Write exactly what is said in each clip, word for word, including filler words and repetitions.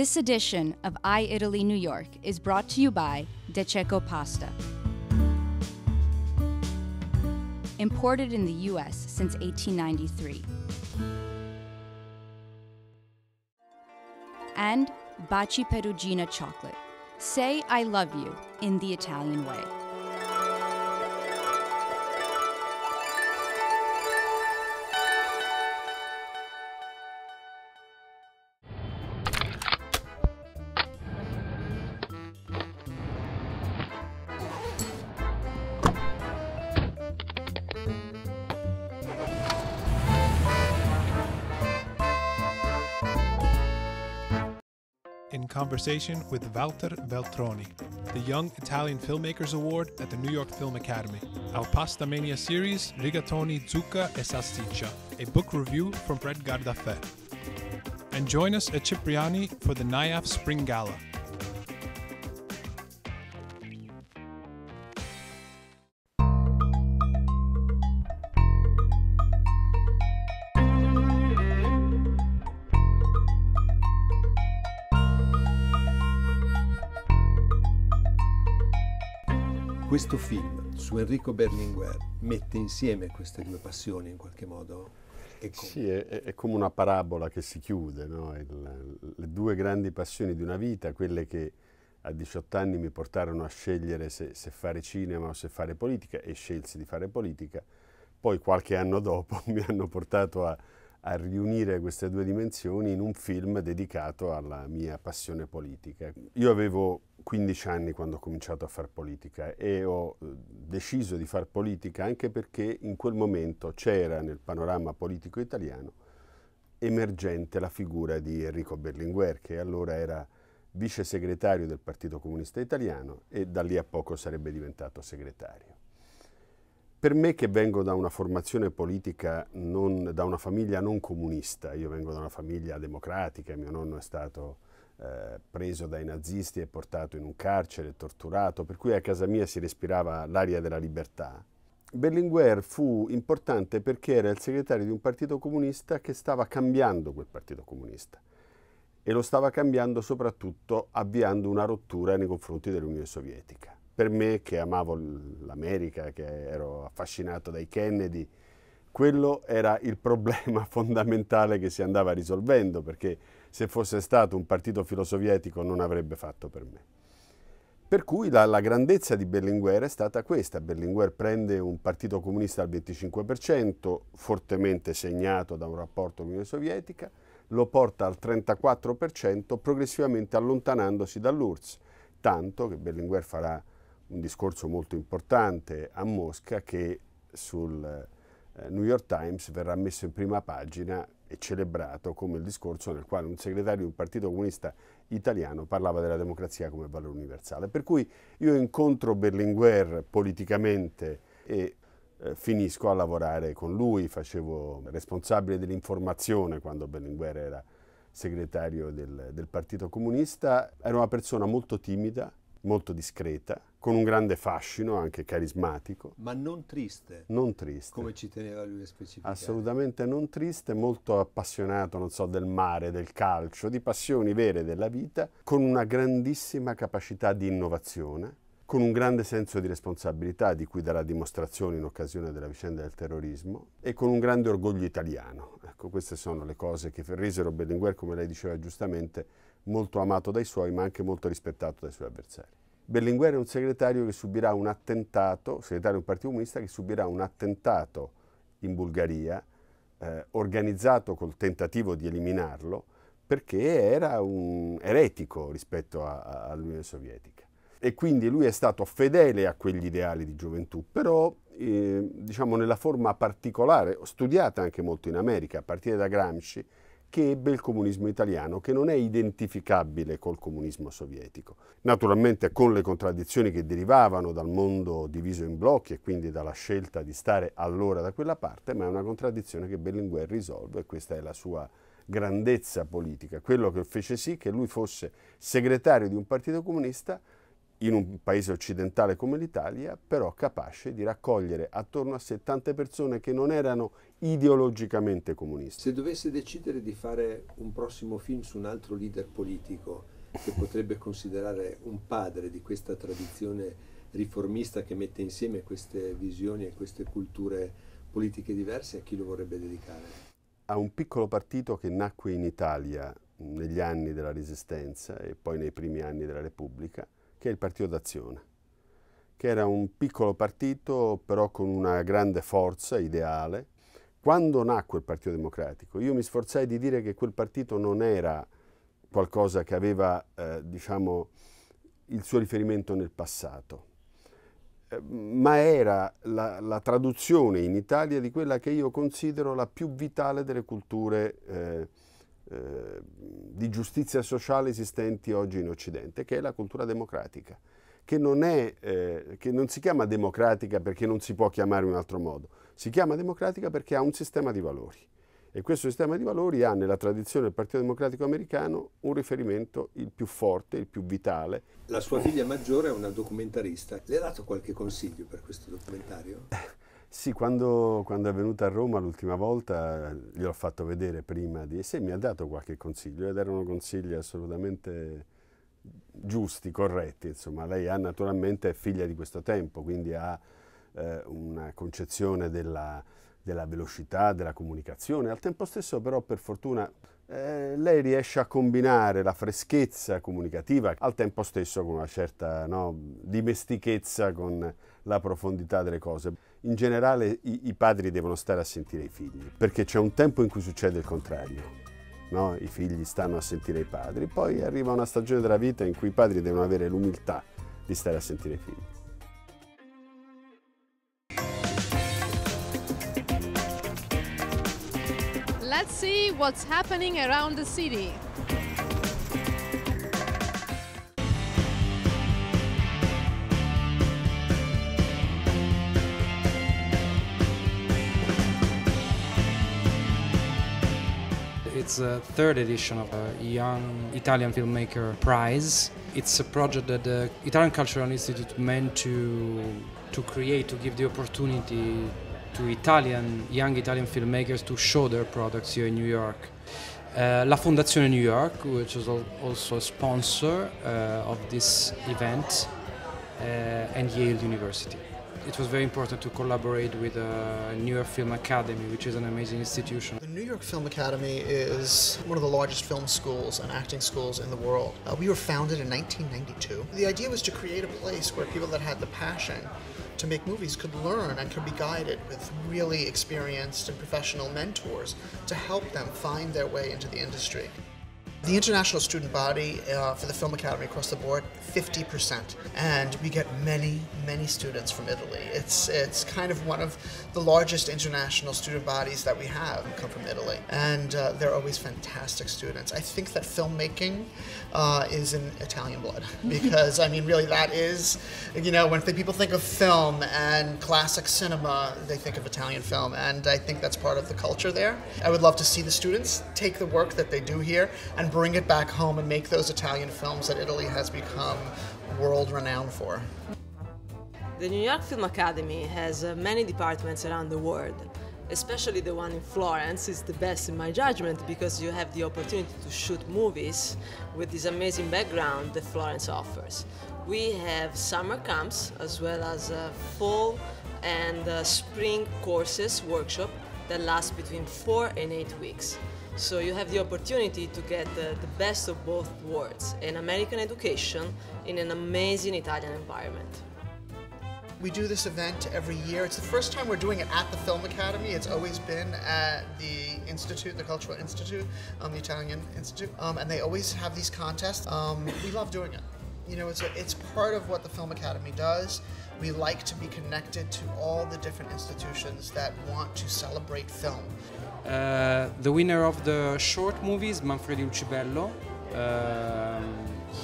This edition of iItaly New York is brought to you by De Cecco Pasta. Imported in the U S since eighteen ninety-three. And Baci Perugina Chocolate. Say I love you in the Italian way. Conversation with Walter Veltroni, the Young Italian Filmmakers Award at the New York Film Academy, our Pasta Mania series, Rigatoni, Zucca e Salsiccia, a book review from Fred Gardaphe. And join us at Cipriani for the N I A F Spring Gala. Questo film su Enrico Berlinguer mette insieme queste due passioni in qualche modo? E com sì, è, è come una parabola che si chiude, no? Il, le due grandi passioni di una vita, quelle che a diciotto anni mi portarono a scegliere se, se fare cinema o se fare politica, e scelsi di fare politica, poi qualche anno dopo mi hanno portato a, a riunire queste due dimensioni in un film dedicato alla mia passione politica. Io avevo quindici anni quando ho cominciato a far politica e ho deciso di far politica anche perché in quel momento c'era nel panorama politico italiano emergente la figura di Enrico Berlinguer, che allora era vice segretario del Partito Comunista Italiano e da lì a poco sarebbe diventato segretario. Per me, che vengo da una formazione politica, non, da una famiglia non comunista, io vengo da una famiglia democratica, mio nonno è stato eh, preso dai nazisti e portato in un carcere, torturato, per cui a casa mia si respirava l'aria della libertà. Berlinguer fu importante perché era il segretario di un partito comunista che stava cambiando quel partito comunista e lo stava cambiando soprattutto avviando una rottura nei confronti dell'Unione Sovietica. Per me, che amavo l'America, che ero affascinato dai Kennedy, quello era il problema fondamentale che si andava risolvendo, perché se fosse stato un partito filosovietico non avrebbe fatto per me. Per cui la, la grandezza di Berlinguer è stata questa. Berlinguer prende un partito comunista al venticinque per cento, fortemente segnato da un rapporto con l'Unione Sovietica, lo porta al trentaquattro per cento, progressivamente allontanandosi dall'U R S S, tanto che Berlinguer farà un discorso molto importante a Mosca che sul eh, New York Times verrà messo in prima pagina e celebrato come il discorso nel quale un segretario di un partito comunista italiano parlava della democrazia come valore universale. Per cui io incontro Berlinguer politicamente e eh, finisco a lavorare con lui, facevo responsabile dell'informazione quando Berlinguer era segretario del, del Partito Comunista. Era una persona molto timida, molto discreta, con un grande fascino, anche carismatico. Ma non triste. Non triste. Come ci teneva lui a specificare. Assolutamente non triste, molto appassionato, non so, del mare, del calcio, di passioni vere della vita, con una grandissima capacità di innovazione, con un grande senso di responsabilità, di cui darà dimostrazione in occasione della vicenda del terrorismo, e con un grande orgoglio italiano. Ecco, queste sono le cose che resero Berlinguer, come lei diceva giustamente, molto amato dai suoi, ma anche molto rispettato dai suoi avversari. Berlinguer è un segretario che subirà un attentato, segretario di un partito comunista, che subirà un attentato in Bulgaria, eh, organizzato col tentativo di eliminarlo, perché era un eretico rispetto all'Unione Sovietica. E quindi lui è stato fedele a quegli ideali di gioventù, però eh, diciamo nella forma particolare, studiata anche molto in America, a partire da Gramsci, che ebbe il comunismo italiano, che non è identificabile col comunismo sovietico. Naturalmente con le contraddizioni che derivavano dal mondo diviso in blocchi e quindi dalla scelta di stare allora da quella parte, ma è una contraddizione che Berlinguer risolve, e questa è la sua grandezza politica, quello che fece sì che lui fosse segretario di un partito comunista in un paese occidentale come l'Italia, però capace di raccogliere attorno a sé tante persone che non erano ideologicamente comuniste. Se dovesse decidere di fare un prossimo film su un altro leader politico che potrebbe considerare un padre di questa tradizione riformista che mette insieme queste visioni e queste culture politiche diverse, a chi lo vorrebbe dedicare? A un piccolo partito che nacque in Italia negli anni della Resistenza e poi nei primi anni della Repubblica, che è il Partito d'Azione, che era un piccolo partito però con una grande forza ideale. Quando nacque il Partito Democratico, io mi sforzai di dire che quel partito non era qualcosa che aveva, eh, diciamo, il suo riferimento nel passato, eh, ma era la, la traduzione in Italia di quella che io considero la più vitale delle culture eh, Eh, di giustizia sociale esistenti oggi in Occidente, che è la cultura democratica, che non, è, eh, che non si chiama democratica perché non si può chiamare in un altro modo, si chiama democratica perché ha un sistema di valori, e questo sistema di valori ha nella tradizione del Partito Democratico Americano un riferimento il più forte, il più vitale. La sua figlia maggiore è una documentarista, le ha dato qualche consiglio per questo documentario? Sì, quando, quando è venuta a Roma l'ultima volta gliel'ho fatto vedere prima di... Sì, mi ha dato qualche consiglio ed erano consigli assolutamente giusti, corretti. Insomma, lei ha, naturalmente è figlia di questo tempo, quindi ha eh, una concezione della, della velocità, della comunicazione. Al tempo stesso però, per fortuna, eh, lei riesce a combinare la freschezza comunicativa al tempo stesso con una certa, no, dimestichezza con la profondità delle cose. In generale i, i padri devono stare a sentire i figli, perché c'è un tempo in cui succede il contrario, no? I figli stanno a sentire i padri, poi arriva una stagione della vita in cui i padri devono avere l'umiltà di stare a sentire i figli. Let's see what's happening around the city. It's the third edition of a Young Italian Filmmaker Prize. It's a project that the Italian Cultural Institute meant to, to create, to give the opportunity to Italian, young Italian filmmakers to show their products here in New York. Uh, La Fondazione New York, which is also a sponsor uh, of this event, uh, and Yale University. It was very important to collaborate with the uh, New York Film Academy, which is an amazing institution. The New York Film Academy is one of the largest film schools and acting schools in the world. Uh, we were founded in nineteen ninety-two. The idea was to create a place where people that had the passion to make movies could learn and could be guided with really experienced and professional mentors to help them find their way into the industry. The international student body uh, for the Film Academy across the board, fifty percent. And we get many, many students from Italy. It's, it's kind of one of the largest international student bodies that we have come from Italy. And uh, they're always fantastic students. I think that filmmaking uh, is in Italian blood. Because, I mean, really that is, you know, when people think of film and classic cinema, they think of Italian film. And I think that's part of the culture there. I would love to see the students take the work that they do here and bring it back home and make those Italian films that Italy has become world-renowned for. The New York Film Academy has uh, many departments around the world. Especially the one in Florence is the best in my judgment because you have the opportunity to shoot movies with this amazing background that Florence offers. We have summer camps as well as uh, fall and uh, spring courses, workshop that last between four and eight weeks. So you have the opportunity to get the, the best of both worlds, an American education in an amazing Italian environment. We do this event every year. It's the first time we're doing it at the Film Academy. It's always been at the Institute, the Cultural Institute, um, the Italian Institute, um, and they always have these contests. Um, we love doing it. You know, it's, a, it's part of what the Film Academy does. We like to be connected to all the different institutions that want to celebrate film. Uh, the winner of the short movie is Manfredi Uccibello. Uh,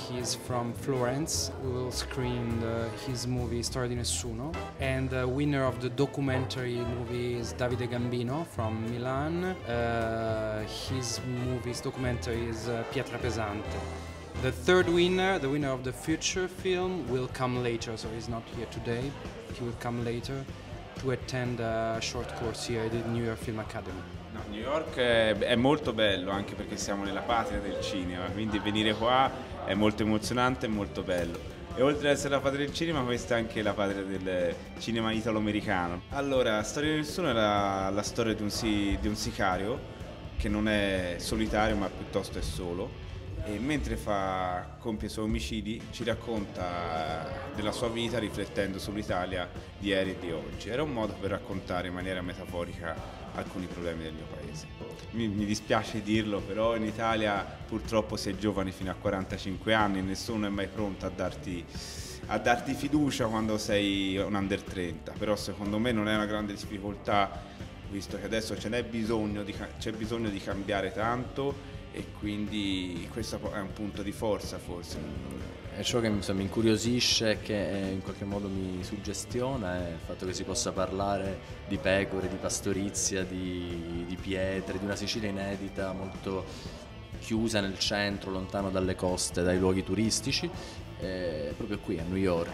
he is from Florence. We will screen the, his movie Storia di Nessuno. And the winner of the documentary movie is Davide Gambino from Milan. Uh, his movie's documentary is uh, Pietra Pesante. The third winner, the winner of the feature film, will come later, so he's not here today. He will come later to attend a short course here at the New York Film Academy. No, New York è, è molto bello, anche perché siamo nella patria del cinema, quindi venire qua è molto emozionante e molto bello. E oltre ad essere la patria del cinema, questa è anche la patria del cinema italo-americano. Allora, Storia di Nessuno è la, la storia di un, si, di un sicario che non è solitario ma piuttosto è solo, e mentre fa, compie i suoi omicidi ci racconta della sua vita riflettendo sull'Italia di ieri e di oggi. Era un modo per raccontare in maniera metaforica alcuni problemi del mio paese. Mi, mi dispiace dirlo, però in Italia purtroppo si è giovani fino a quarantacinque anni e nessuno è mai pronto a darti, a darti fiducia quando sei un under trenta, però secondo me non è una grande difficoltà, visto che adesso ce n'è bisogno, di, c'è bisogno di cambiare tanto, e quindi questo è un punto di forza forse. È ciò che insomma, mi incuriosisce e che in qualche modo mi suggestiona è il fatto che si possa parlare di pecore, di pastorizia, di, di pietre, di una Sicilia inedita, molto chiusa nel centro, lontano dalle coste, dai luoghi turistici, eh, proprio qui a New York.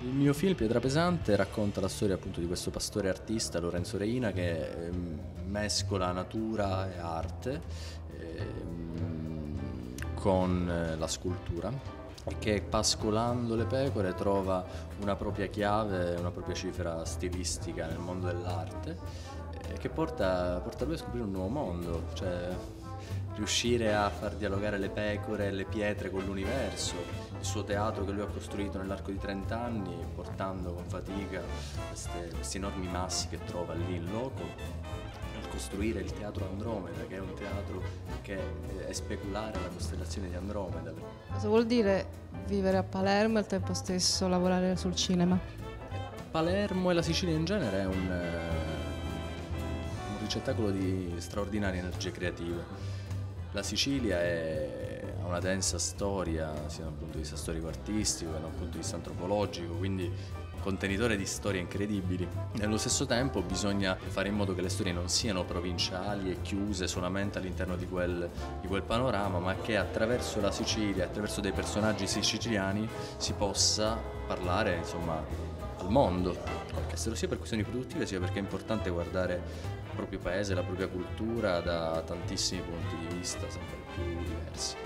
Il mio film Pietra Pesante racconta la storia appunto di questo pastore artista Lorenzo Reina che eh, mescola natura e arte con la scultura e che pascolando le pecore trova una propria chiave, una propria cifra stilistica nel mondo dell'arte che porta, porta lui a scoprire un nuovo mondo, cioè riuscire a far dialogare le pecore e le pietre con l'universo, il suo teatro che lui ha costruito nell'arco di trenta anni portando con fatica queste, questi enormi massi che trova lì in loco, costruire il teatro Andromeda, che è un teatro che è speculare alla costellazione di Andromeda. Cosa vuol dire vivere a Palermo e al tempo stesso lavorare sul cinema? Palermo e la Sicilia in genere è un, un ricettacolo di straordinarie energie creative. La Sicilia è, ha una densa storia, sia da un punto di vista storico-artistico che da un punto di vista antropologico, quindi contenitore di storie incredibili. Nello stesso tempo bisogna fare in modo che le storie non siano provinciali e chiuse solamente all'interno di quel, di quel panorama, ma che attraverso la Sicilia, attraverso dei personaggi siciliani si possa parlare insomma al mondo, anche se lo sia per questioni produttive sia perché è importante guardare il proprio paese, la propria cultura da tantissimi punti di vista sempre più diversi.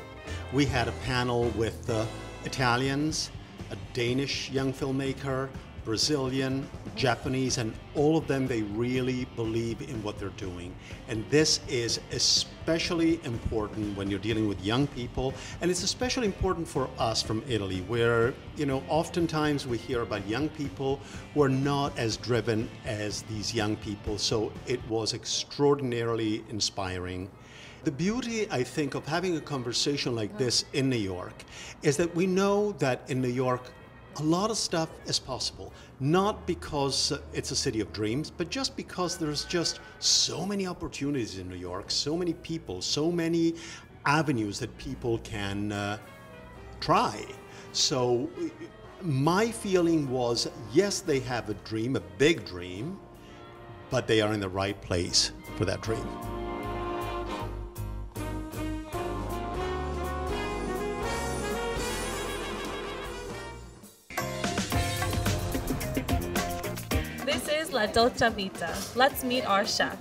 We had a panel with the Italians, a Danish young filmmaker, Brazilian, Japanese, and all of them, they really believe in what they're doing. And this is especially important when you're dealing with young people. And it's especially important for us from Italy, where, you know, oftentimes we hear about young people who are not as driven as these young people. So it was extraordinarily inspiring. The beauty, I think, of having a conversation like this in New York is that we know that in New York, a lot of stuff is possible, not because it's a city of dreams, but just because there's just so many opportunities in New York, so many people, so many avenues that people can uh, try. So my feeling was, yes, they have a dream, a big dream, but they are in the right place for that dream. La Dolce Vita. Let's meet our chef.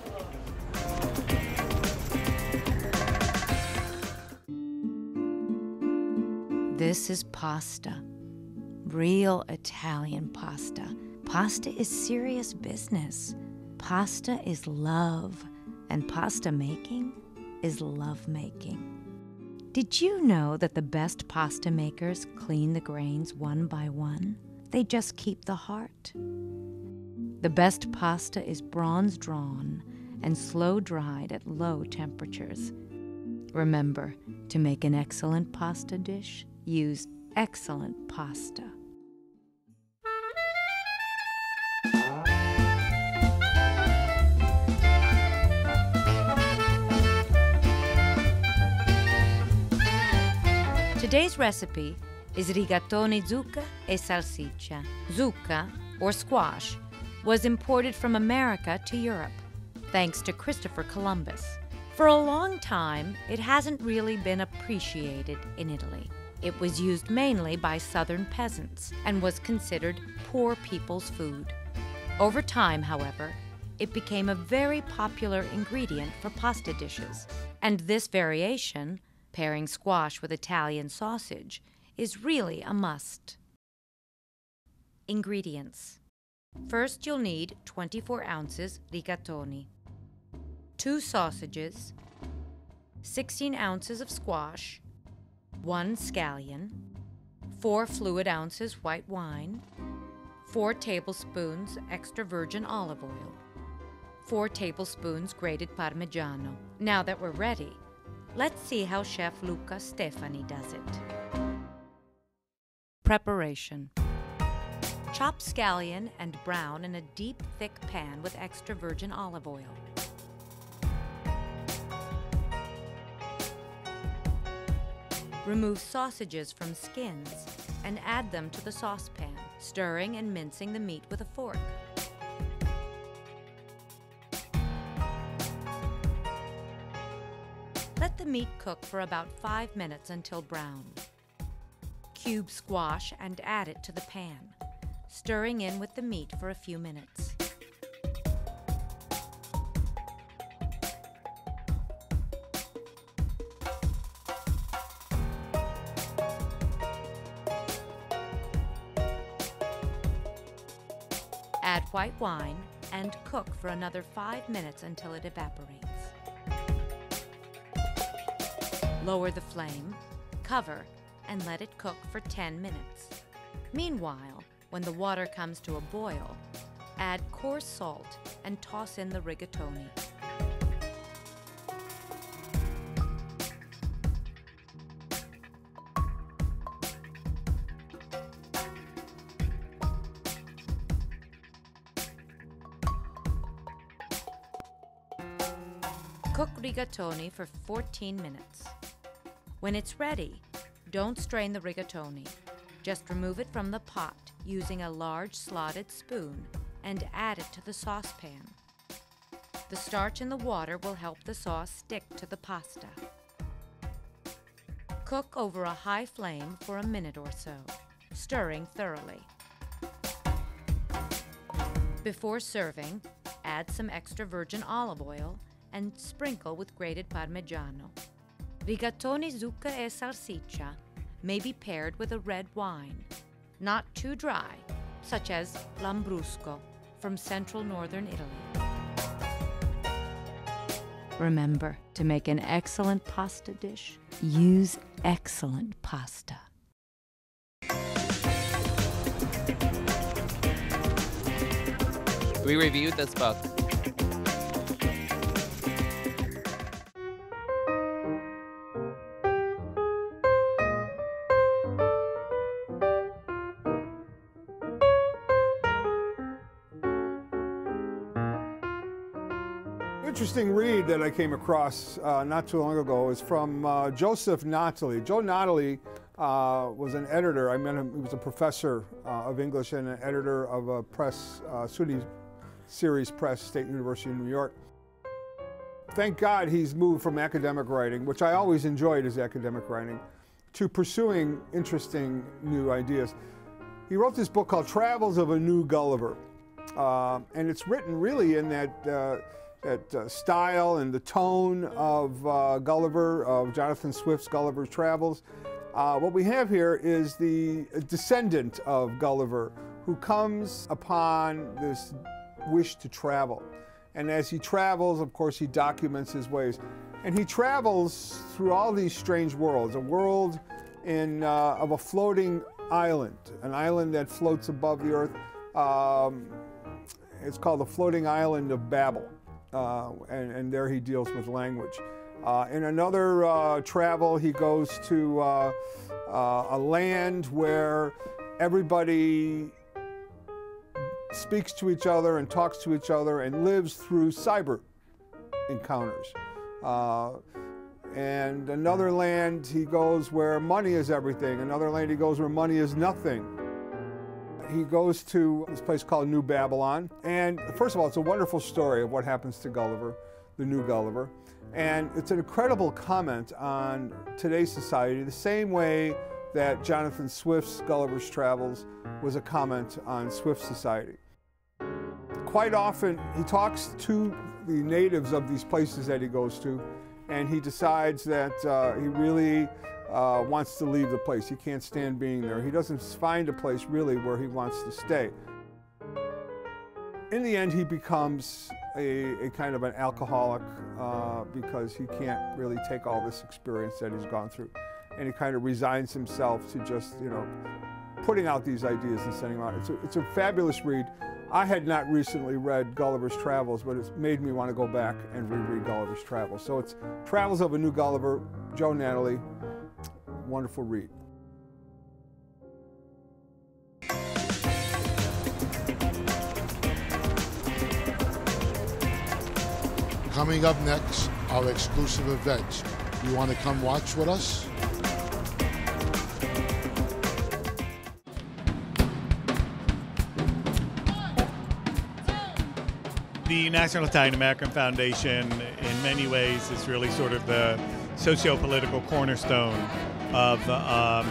This is pasta. Real Italian pasta. Pasta is serious business. Pasta is love. And pasta making is love making. Did you know that the best pasta makers clean the grains one by one? They just keep the heart. The best pasta is bronze drawn and slow dried at low temperatures. Remember, to make an excellent pasta dish, use excellent pasta. Today's recipe is rigatoni zucca e salsiccia. Zucca, or squash, was imported from America to Europe, thanks to Christopher Columbus, For a long time, it hasn't really been appreciated in Italy. It was used mainly by southern peasants and was considered poor people's food. Over time, however, it became a very popular ingredient for pasta dishes, and this variation, pairing squash with Italian sausage, is really a must. Ingredients. First, you'll need twenty-four ounces rigatoni, two sausages, sixteen ounces of squash, one scallion, four fluid ounces white wine, four tablespoons extra virgin olive oil, four tablespoons grated Parmigiano. Now that we're ready, let's see how Chef Luca Stefani does it. Preparation. Chop scallion and brown in a deep, thick pan with extra virgin olive oil. Remove sausages from skins and add them to the saucepan, stirring and mincing the meat with a fork. Let the meat cook for about five minutes until brown. Cube squash and add it to the pan, stirring in with the meat for a few minutes. Add white wine and cook for another five minutes until it evaporates. Lower the flame, cover, and let it cook for ten minutes. Meanwhile, when the water comes to a boil, add coarse salt and toss in the rigatoni. Cook rigatoni for fourteen minutes. When it's ready, don't strain the rigatoni. Just remove it from the pot using a large slotted spoon and add it to the saucepan. The starch in the water will help the sauce stick to the pasta. Cook over a high flame for a minute or so, stirring thoroughly. Before serving, add some extra virgin olive oil and sprinkle with grated Parmigiano. Rigatoni, zucca e salsiccia may be paired with a red wine, not too dry, such as Lambrusco from central northern Italy. Remember, to make an excellent pasta dish, use excellent pasta. We reviewed this book. Interesting read that I came across uh, not too long ago is from uh, Joseph Natoli. Joe Natoli uh, was an editor. I met him. He was a professor uh, of English and an editor of a press, uh, Sudi Series Press, State University of New York. Thank God he's moved from academic writing, which I always enjoyed as academic writing, to pursuing interesting new ideas. He wrote this book called Travels of a New Gulliver, uh, and it's written really in that uh, At uh, style and the tone of uh, Gulliver, of Jonathan Swift's Gulliver's Travels. Uh, what we have here is the descendant of Gulliver who comes upon this wish to travel. And as he travels, of course, he documents his ways. And he travels through all these strange worlds, a world in, uh, of a floating island, an island that floats above the earth. Um, it's called the floating island of Babel. Uh, and, and there he deals with language. Uh, in another uh, travel, he goes to uh, uh, a land where everybody speaks to each other and talks to each other and lives through cyber encounters. Uh, and another land he goes where money is everything. Another land he goes where money is nothing. He goes to this place called New Babylon, and first of all, it's a wonderful story of what happens to Gulliver. the New Gulliver. And it's an incredible comment on today's society, the same way that Jonathan Swift's Gulliver's Travels was a comment on Swift society. Quite often, he talks to the natives of these places that he goes to, and he decides that uh, he really uh, wants to leave the place. He can't stand being there. He doesn't find a place, really, where he wants to stay. In the end, he becomes a, a kind of an alcoholic uh, because he can't really take all this experience that he's gone through. And he kind of resigns himself to just, you know, putting out these ideas and sending them out. It's a, it's a fabulous read. I had not recently read Gulliver's Travels, but it's made me want to go back and reread Gulliver's Travels. So it's Travels of a New Gulliver, Joe Natoli, wonderful read. Coming up next, our exclusive events. You want to come watch with us? The National Italian American Foundation, in many ways, is really sort of the socio-political cornerstone of um,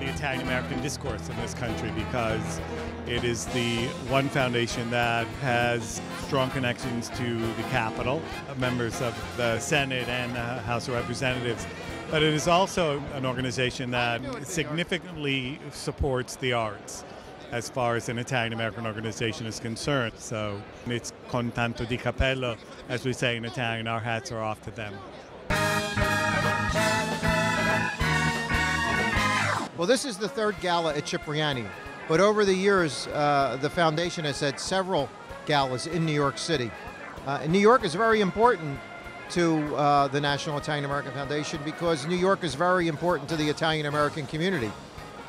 the Italian American discourse in this country, because it is the one foundation that has strong connections to the Capitol, members of the Senate and the House of Representatives. But it is also an organization that significantly supports the arts, as far as an Italian-American organization is concerned. So it's con tanto di cappello, as we say in Italian, our hats are off to them. Well, this is the third gala at Cipriani, but over the years, uh, the foundation has had several galas in New York City. Uh, and New York is very important to uh, the National Italian-American Foundation because New York is very important to the Italian-American community.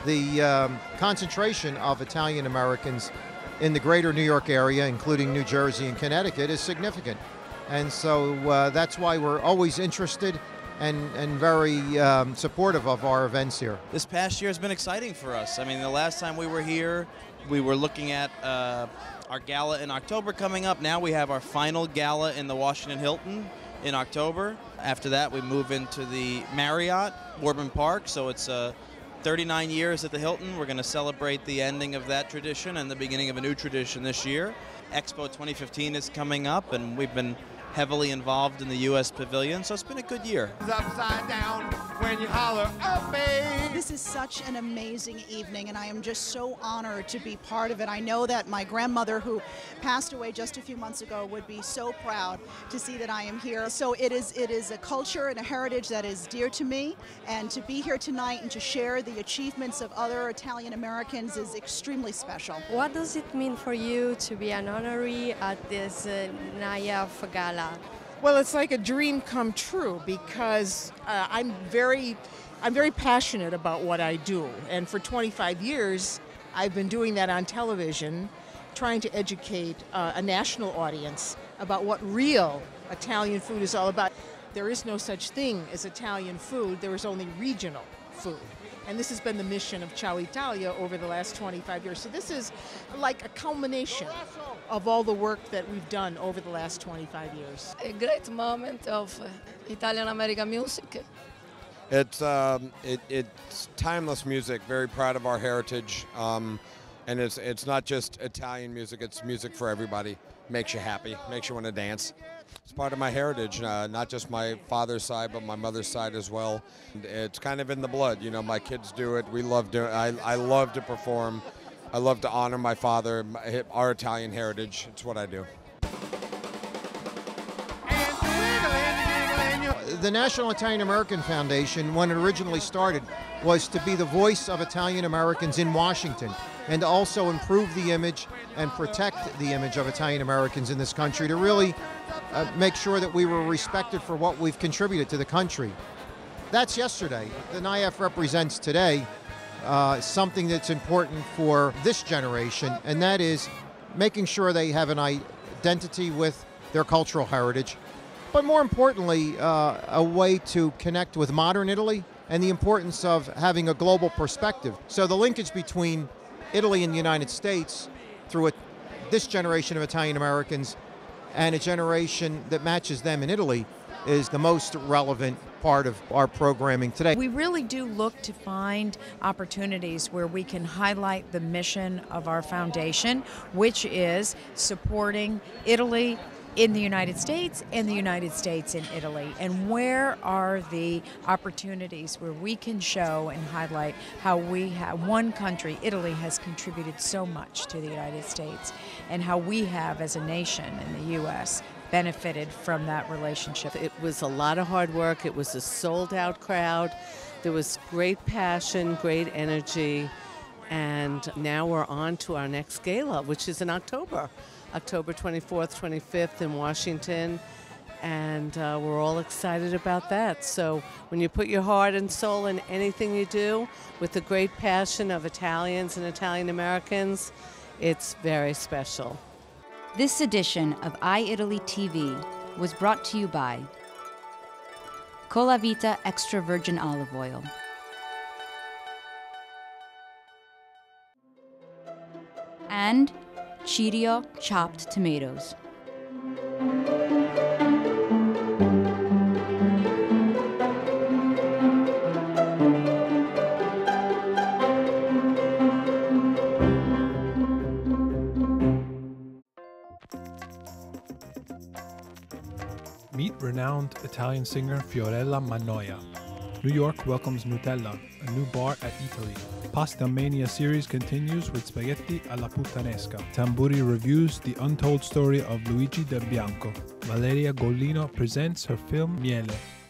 The um, concentration of Italian Americans in the greater New York area, including New Jersey and Connecticut, is significant. And so uh, that's why we're always interested and, and very um, supportive of our events here. This past year has been exciting for us. I mean, the last time we were here, we were looking at uh, our gala in October coming up. Now we have our final gala in the Washington Hilton in October. After that, we move into the Marriott, Bourbon Park, so it's a uh, thirty-nine years at the Hilton. We're going to celebrate the ending of that tradition and the beginning of a new tradition this year. Expo twenty fifteen is coming up, and we've been heavily involved in the U S Pavilion, so it's been a good year. Upside down when you holler, "Uppy!" This is such an amazing evening, and I am just so honored to be part of it. I know that my grandmother, who passed away just a few months ago, would be so proud to see that I am here. So it is, it is a culture and a heritage that is dear to me, and to be here tonight and to share the achievements of other Italian Americans is extremely special. What does it mean for you to be an honoree at this uh, N I A F Gala? Well, it's like a dream come true because uh, I'm very, I'm very passionate about what I do, and for twenty-five years, I've been doing that on television, trying to educate uh, a national audience about what real Italian food is all about. There is no such thing as Italian food; there is only regional food. And this has been the mission of Ciao Italia over the last twenty-five years. So this is like a culmination of all the work that we've done over the last twenty-five years. A great moment of uh, Italian-American music. It's, um, it, it's timeless music, very proud of our heritage. Um, and it's, it's not just Italian music, it's music for everybody. Makes you happy, makes you want to dance. It's part of my heritage, uh, not just my father's side, but my mother's side as well. It's kind of in the blood, you know, my kids do it, we love doing it. I, I love to perform, I love to honor my father, my, our Italian heritage, it's what I do. The National Italian American Foundation, when it originally started, was to be the voice of Italian Americans in Washington, and to also improve the image and protect the image of Italian Americans in this country, to really uh, make sure that we were respected for what we've contributed to the country. That's yesterday. The N I A F represents today uh, something that's important for this generation, and that is making sure they have an identity with their cultural heritage, but more importantly, uh, a way to connect with modern Italy and the importance of having a global perspective. So the linkage between Italy and the United States through a, this generation of Italian Americans and a generation that matches them in Italy is the most relevant part of our programming today. We really do look to find opportunities where we can highlight the mission of our foundation, which is supporting Italy in the United States and the United States in Italy. And where are the opportunities where we can show and highlight how we have one country, Italy, has contributed so much to the United States, and how we have as a nation in the U S benefited from that relationship. It was a lot of hard work. It was a sold out crowd. There was great passion, great energy. And now we're on to our next gala, which is in October. October twenty-fourth, twenty-fifth in Washington, and uh, we're all excited about that. So when you put your heart and soul in anything you do with the great passion of Italians and Italian Americans, it's very special. This edition of iItaly T V was brought to you by Colavita Extra Virgin Olive Oil, and Cirio chopped tomatoes. Meet renowned Italian singer Fiorella Mannoia. New York welcomes Nutella, a new bar at Italy. Pasta Mania series continues with spaghetti alla puttanesca. Tamburi reviews the untold story of Luigi Del Bianco. Valeria Golino presents her film Miele.